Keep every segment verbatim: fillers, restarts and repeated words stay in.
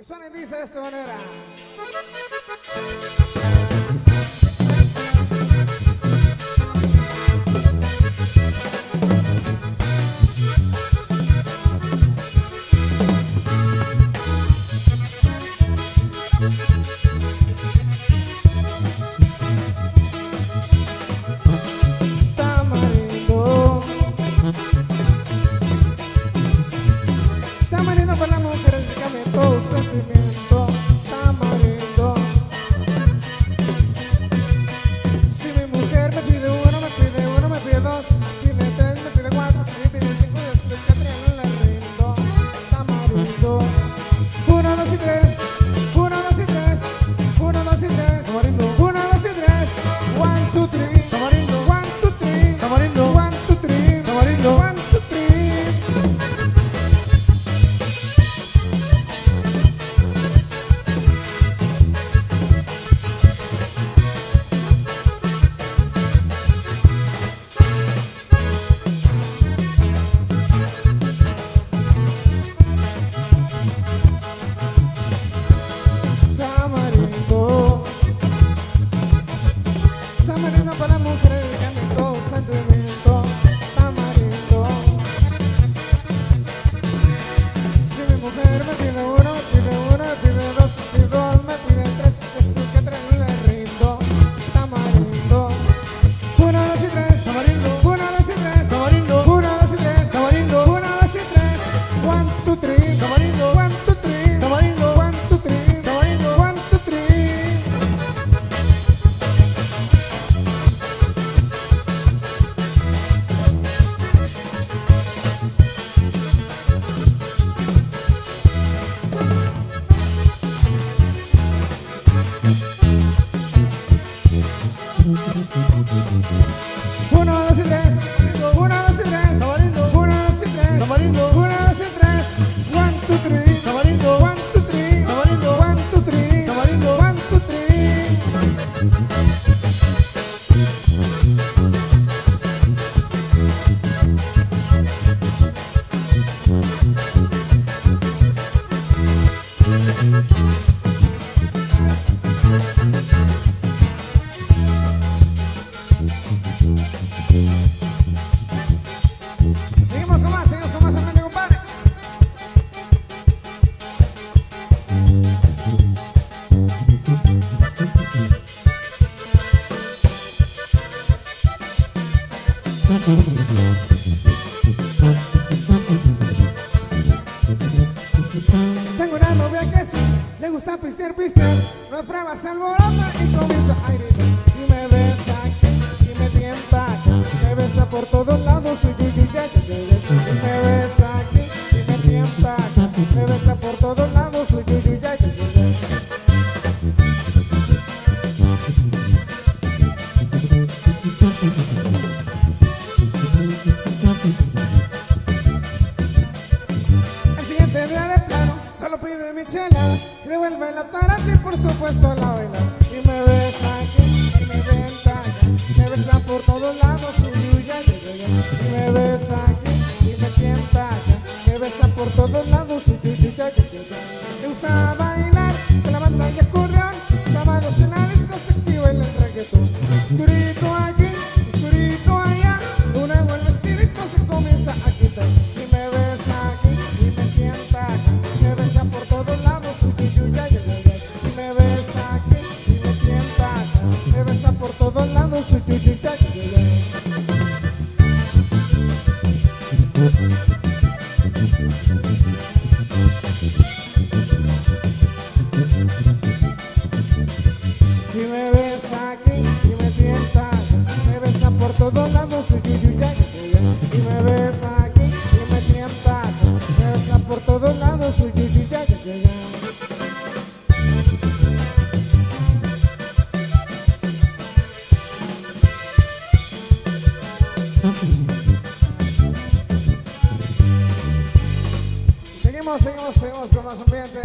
Sony dice de esta manera. Tengo una novia que sí, le gusta pistear, pistear, no prueba, se alborota y comienza a gritar. Y me besa aquí, y me tienta aquí, me besa por todos lados, y me besa aquí, y me tienta aquí, me besa por todos lados, y y devuelve la tarata y por supuesto la baila. Y me besa aquí, y me tienta aquí, me besa por todos lados, y me besa aquí, y me tienta aquí, me besa por todos lados. Le gusta bailar con la banda y acordeón, sábados en la discoteca y baila el reggaetón. Oscurito aquí, oscurito allá, uno de buen vestido se comienza a quitar. Y me besa aquí, y me tienta aquí, me besa por todos lados. Y me besa aquí, y me tienta, me besa por todos lados, y me besa aquí, y me tienta, me besa por todos lados, Seguimos, seguimos, seguimos con más ambiente.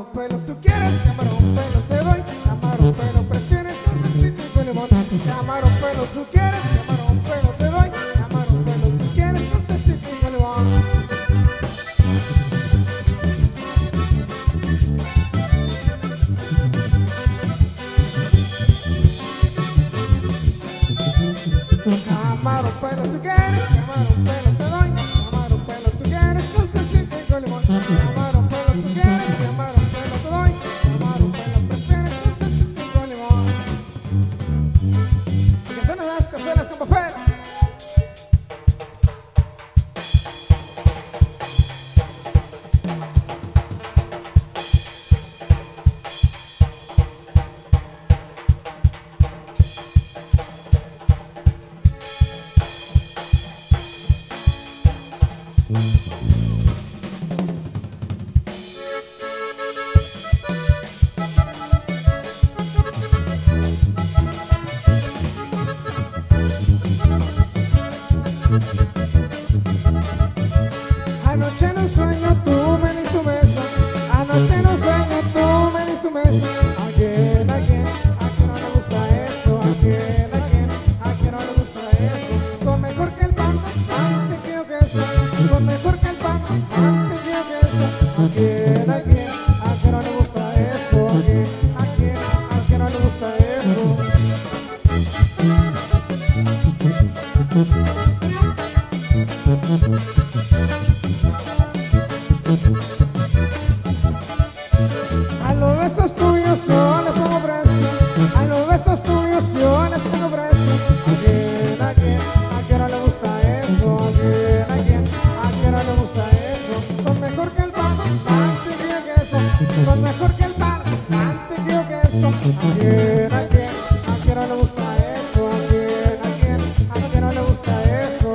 Camarón pelo, tú quieres camarón pelo, te doy camarón pelo, prefieres dulcecito y limón. Camarón pelo, tú quieres camarón pelo, te doy camarón pelo, tú quieres dulcecito y limón. Camarón pelo, tú quieres camarón pelo, te doy camarón pelo, tú quieres dulcecito y limón. Camarón pelo, tú quieres camarón. Anoche no sueño, tú me diste un beso. Anoche no sueño, tú me diste un beso. ¿A quién, a quién, a quién no le gusta esto? ¿A quién, a quién, a quién no le gusta esto? Son mejor que el pan, te quiero que eso. Son mejor que el pan, te quiero que eso. ¿A quién, a quién, a quién no le gusta esto? ¿A quién, a quién, a quién no le gusta esto? A los besos tuyos yo les pongo precio. A los besos tuyos yo les pongo precio. ¿A quién, a quién, a quién no le gusta eso? ¿A quién, a quién, a quién no le gusta eso? Son mejor que el pan, antes quiero que eso. Son mejor que el pan, antes quiero que eso. ¿A quién, a quién, a quién no le gusta eso? ¿A quién, a quién, a quién no le gusta eso?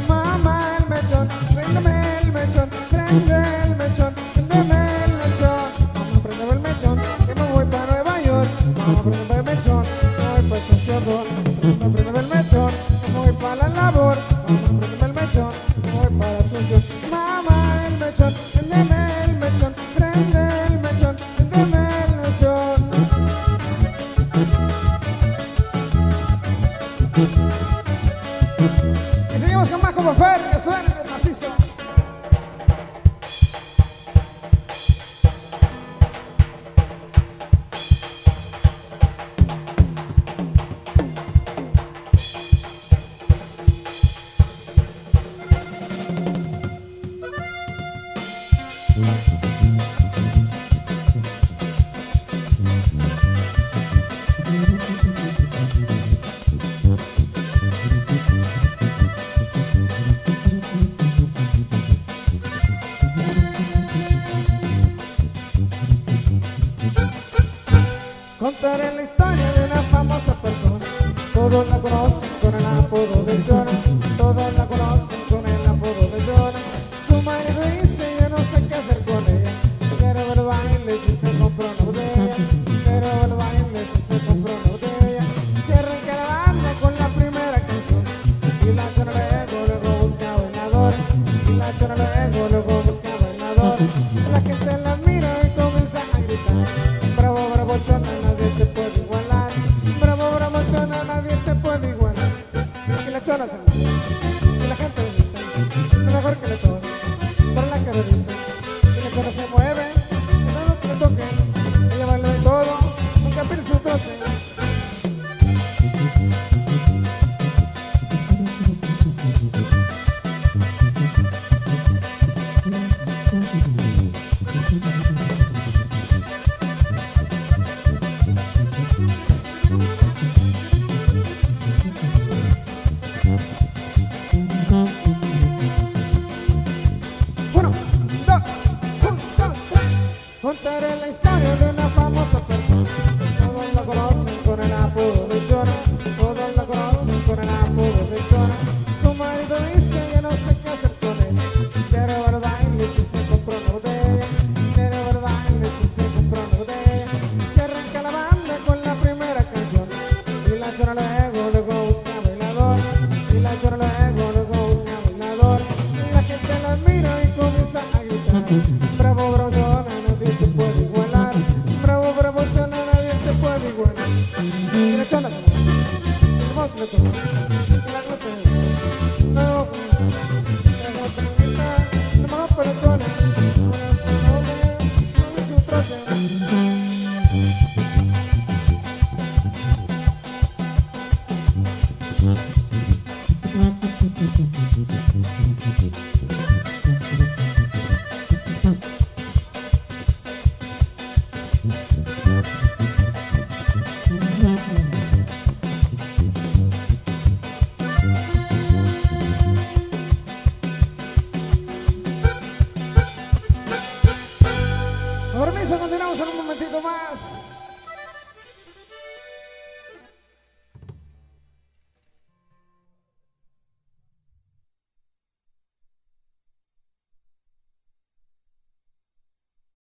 Mamá, el mechón, prendeme el mechón, prendeme el mechón, prendeme el mechón. Mamá, prendeme el mechón, que voy para Nueva York. Mamá, prendeme el mechón, que voy para Estación dos. Mamá, prendeme el mechón, que voy para la labor. Mamá, prendeme el mechón, que voy para Estación dos. Mamá, el mechón, prendeme el mechón, prendeme el mechón, prendeme el mechón. Mamá, el mechón, préndeme el mechón, prende el mechón, préndeme el mechón. Mamá, préndeme el mechón, que me voy para Nueva York. Mamá, préndeme el mechón, que me voy para Estación dos. Mamá, préndeme el mechón, que me voy para la labor. Mamá, préndeme el mechón, que me voy para Asunción. Mamá, el mechón, préndeme el mechón, prende el mechón, préndeme el mechón. Y seguimos con más como Fer, que suena el macizo. Contaré la historia de una famosa persona. Todos la conocen con el apodo de Llora. Todos la conocen con el apodo de Llora. Su marido dice yo no sé qué hacer con ella. Quiero ver baile si se compró una botella. Quiero ver baile si se compró una botella. Cierra en caravana con la primera canción. Y la chona luego, luego busca bailador. Y la chona luego, luego busca bailador. La gente la mira y comienza a gritar. Bravo, bravo, chona, nadie te puede igualar. Bravo, bravo, chona, nadie te puede igualar. Y la chona se Permiso, continuamos en un momentito más.